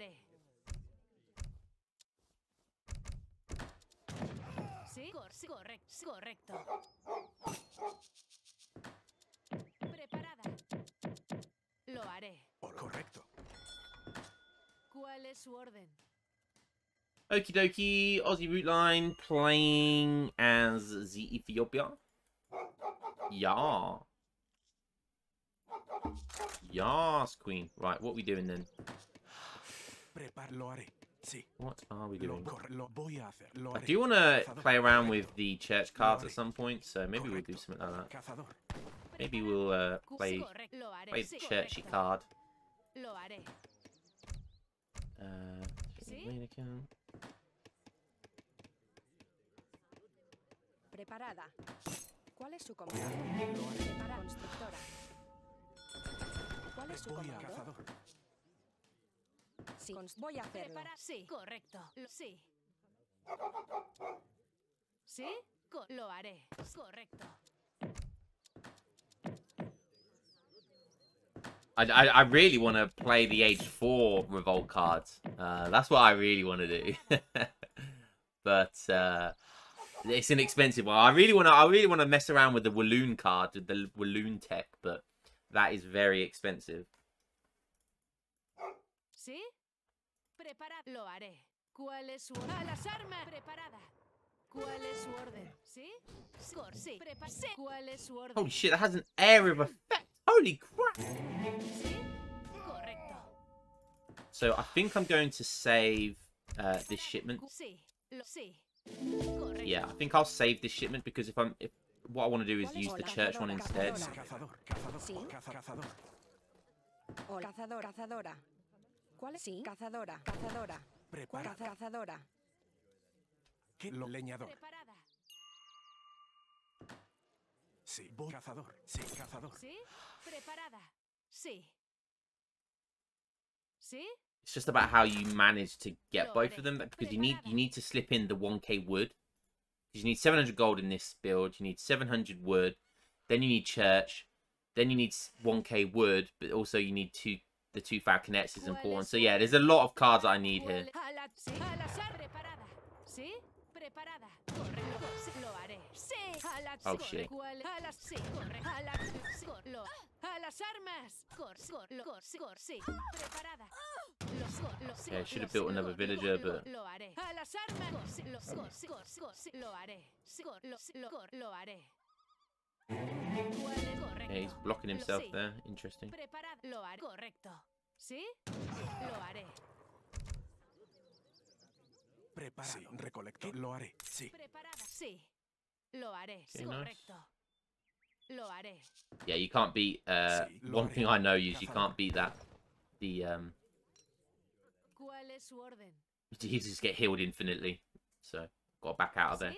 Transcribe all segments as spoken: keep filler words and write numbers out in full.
ready. Sí, cor sí correct correcto. Preparada. Lo haré. Correcto. ¿Cuál es su orden? Okie dokie, Aussie Root Line playing as the Ethiopia. Yeah. Yas, Queen. Right, what are we doing then? What are we doing? I do want to play around with the church cards at some point, so maybe we'll do something like that. Maybe we'll uh, play, play the churchy card. Uh, Preparada. ¿Cuál es su comando? Preparada, constructora. ¿Cuál es su comando? Sí, voy a hacerlo. Sí, correcto. Sí. Sí, lo haré. Correcto. I, I, I really want to play the H four revolt cards. Uh, that's what I really want to do. But uh, it's an expensive one. I really want to. I really want to mess around with the Walloon card, with the Walloon tech, but that is very expensive. Sí, preparado. Lo haré. ¿Cuál es su orden? Las armas preparadas. ¿Cuál es su orden? Sí. Score. Sí. Preparado. ¿Cuál es su orden? Oh shit! That has an air of effect. Holy crap! Sí, correcto. So I think I'm going to save uh, this shipment. Sí. Lo sí. Correcto. Yeah, I think I'll save this shipment because if I'm, if what I want to do is use the church one instead. Cazador, cazador, cazador. Cazador, cazadora. ¿Cuál es? Sí, cazadora, cazadora. Prepara, cazadora. ¿Qué leñador? Preparada. Sí, cazador, sí, cazador. Sí, preparada. Sí. Sí. It's just about how you manage to get both of them, because you need you need to slip in the one K wood. Because you need seven hundred gold in this build, you need seven hundred wood, then you need church, then you need one K wood, but also you need two the two Falconettes is important. So yeah, there's a lot of cards that I need here. Oh shit. Yeah, I should have built another villager, but yeah, he's blocking himself there. Interesting. Okay, nice. Yeah, you can't beat uh one thing I know is you can't beat that the um you just get healed infinitely. So got back out of there.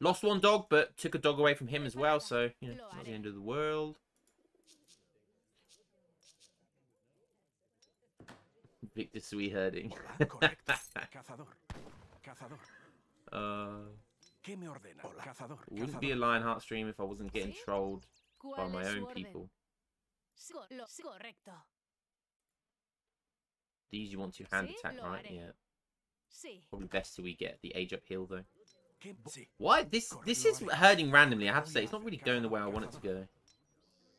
Lost one dog, but took a dog away from him as well, so you know, it's not the end of the world. Victor Sui herding. uh, Wouldn't be a Lionheart stream if I wasn't getting trolled by my own people. These you want to hand attack, right? Yeah. Probably best till we get the age up heal though. What? This this is herding randomly, I have to say. It's not really going the way I want it to go.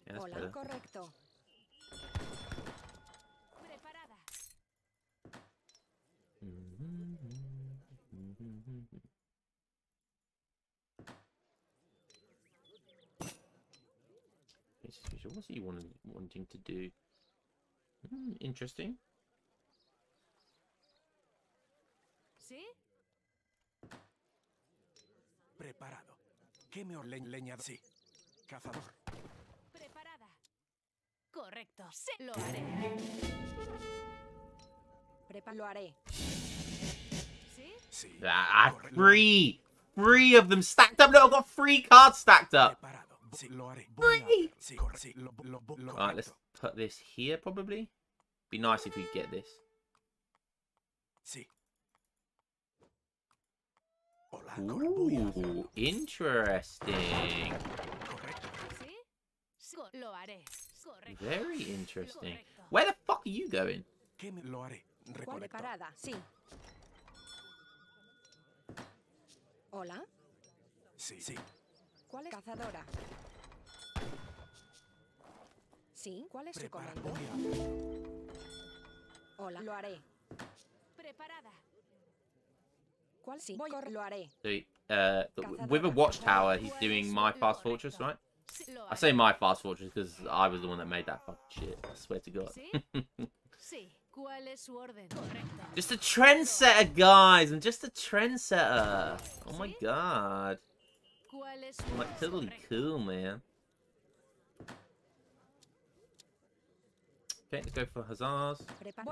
Yeah, that's better. What's he wanting to do? Hmm, interesting. Preparado. ¿Qué me orleña? Sí. Cazador. Preparada. Correcto. Sí, lo haré. Prepa lo haré. Sí. I have three, three of them stacked up. No, I've got three cards stacked up. Three. All right, let's put this here. Probably be nice if we get this. Sí. Ooh, interesting. Very interesting. Where the fuck are you going? Recolecto. De parada, sí. ¿Hola? Sí, sí. ¿Cuál es? Cazadora. Sí, ¿cuál es su comando? Hola, lo haré. Preparada. ¿Cuál? Sí, voy, lo haré. Sí. Uh, with a watchtower, he's doing my fast fortress, right? I say my fast fortress because I was the one that made that fucking shit. I swear to God. Just a trendsetter, guys. I'm just a trendsetter. Oh my God. I'm like totally cool, man. Okay, let's go for hussars. What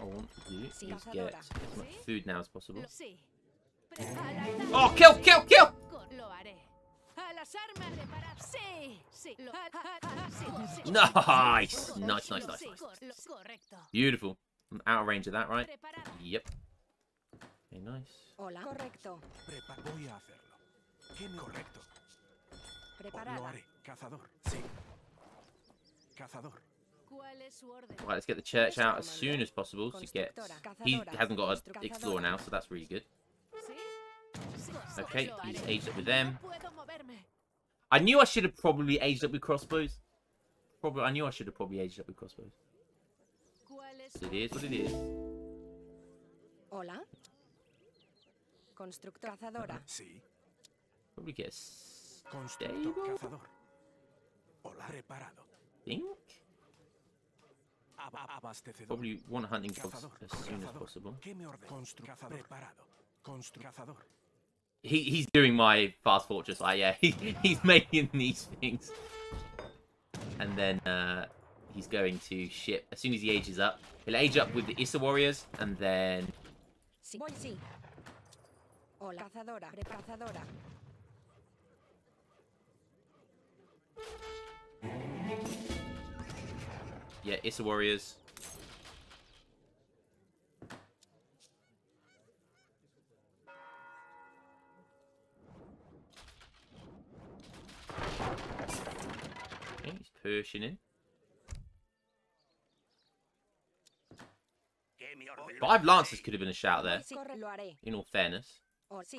I want to do is get as much food now as possible. Oh, kill, kill, kill! Nice! Nice, nice, nice, nice. Beautiful. I'm out of range of that, right? Yep. Okay, nice. Hola. Correcto. Voy a hacerlo. Correcto. Lo haré. Cazador. Sí. Cazador. Right, let's get the church out as soon as possible to get... He hasn't got to explore now, so that's really good. Okay, he's aged up with them. I knew I should have probably aged up with crossbows. Probably, I knew I should have probably aged up with crossbows. It is what it is. Hola. Constructor cazadora. Sí. Probably get a stable. Hola, reparado. Think. Probably want a hunting boss as soon as possible. He, he's doing my fast fortress. Like, yeah, he, he's making these things. And then uh, he's going to ship. As soon as he ages up, he'll age up with the Issa warriors. And then... Yeah, Issa warriors. Pushing in. Five lancers could have been a shout there. In all fairness. Okay.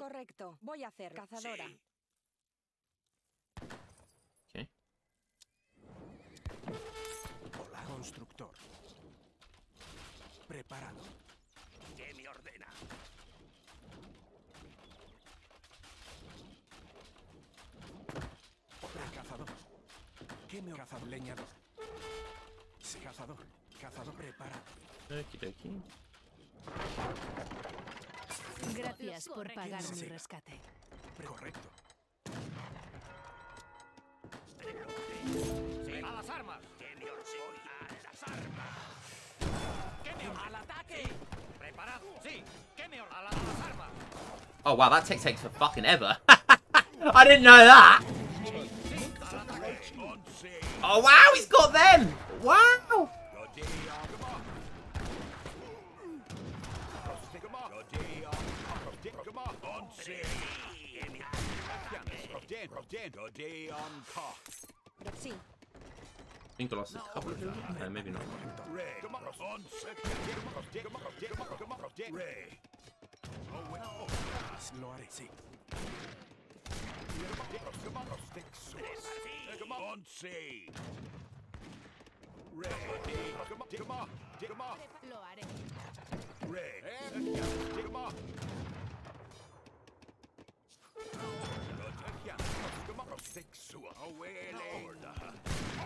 Leñador. Sí, cazador. Cazador preparado. Okey-dokey. Gracias por pagar mi rescate. Correcto. A las armas. A las armas. Al ataque. Preparado. Sí. A las armas. Oh wow, that takes takes for fucking ever. I didn't know that. Oh wow, he's got them! Wow! I think I lost a couple of them. No, maybe not.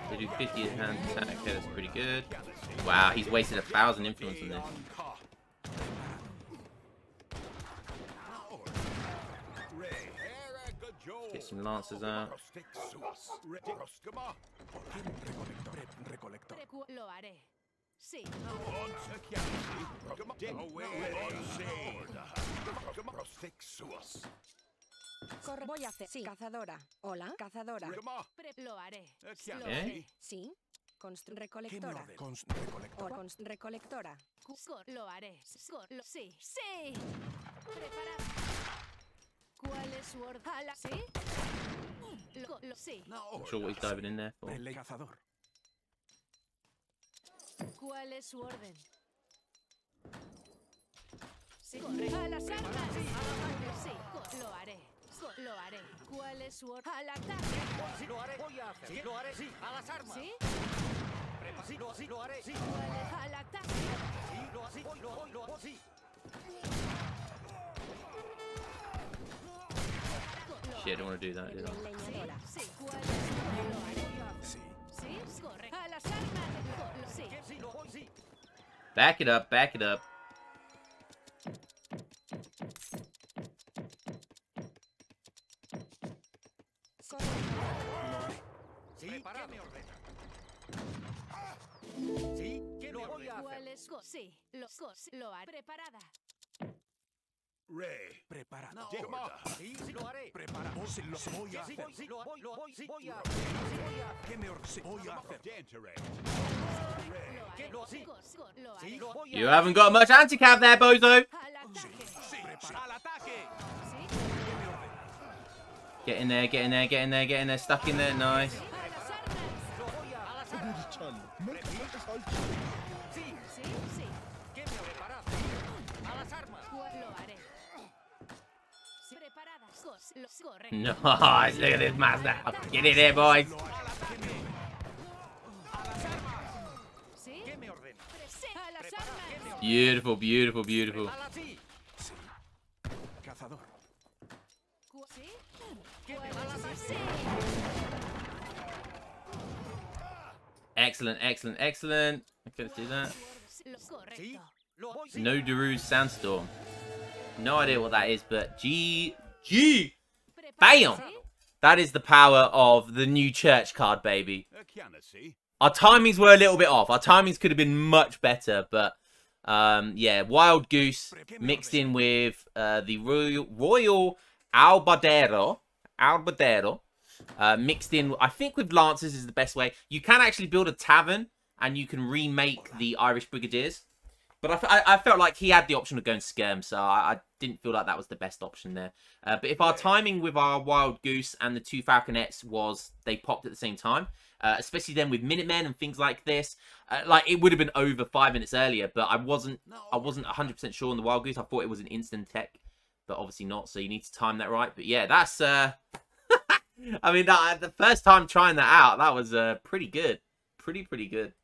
They do fifty at hand attack, okay, that's pretty good. Wow, he's wasted a thousand influence on this. Get some lancers out. Voy a hacer. Sí, cazadora. Hola, cazadora. Lo haré. Lo haré. Sí. Recolectora. Recolectora. Lo haré. Sí. Sí. Preparada. ¿Cuál es su orden? Sí. Lo, lo, sí. No. I'm sure what he's diving in there for. ¿Cuál es su orden? Sí. ¡A las armas! Sí, lo haré. Lo haré. ¿Cuál es su orden? ¡Al ataque! Sí, lo haré. Voy a hacer. Sí, lo haré. Sí, a las armas. ¿Sí? Sí, lo, sí, lo haré. Sí. ¡Al ataque! Sí, lo así. Hoy, lo, hoy, lo, hoy, sí. Shit, I don't want to do that, did I? Back it up, back it up. Rey, prepara. No, sí, sí lo haré. Prepara. Oh, sí, lo voy a hacer. Sí, lo voy, lo voy, sí, voy a hacer. ¿Qué me voy a hacer? ¿Qué lo sí? Sí, lo voy a hacer. You haven't got much anti-cav there, bozo. Sí, prepara al ataque. Get in there, get in there, get in there, get in there. Stuck in there, nice. No, nice, look at this master. Get in there, boys. Beautiful, beautiful, beautiful. Excellent, excellent, excellent. Okay, let's do that. No Daru's Sandstorm. No idea what that is, but G. G. Bam! That is the power of the new church card, baby. Our timings were a little bit off. Our timings could have been much better, but um, yeah, Wild Goose mixed in with uh, the Royal, Royal Albardero, Albardero uh, mixed in, I think, with Lancers is the best way. You can actually build a tavern, and you can remake the Irish Brigadiers. But I, I felt like he had the option of going Skirm, so I, I didn't feel like that was the best option there. Uh, but if our timing with our Wild Goose and the two Falconettes was they popped at the same time, uh, especially then with Minutemen and things like this, uh, like it would have been over five minutes earlier. But I wasn't, I wasn't one hundred percent sure on the Wild Goose. I thought it was an instant tech, but obviously not. So you need to time that right. But yeah, that's. Uh, I mean, that, the first time trying that out, that was uh, pretty good, pretty pretty good.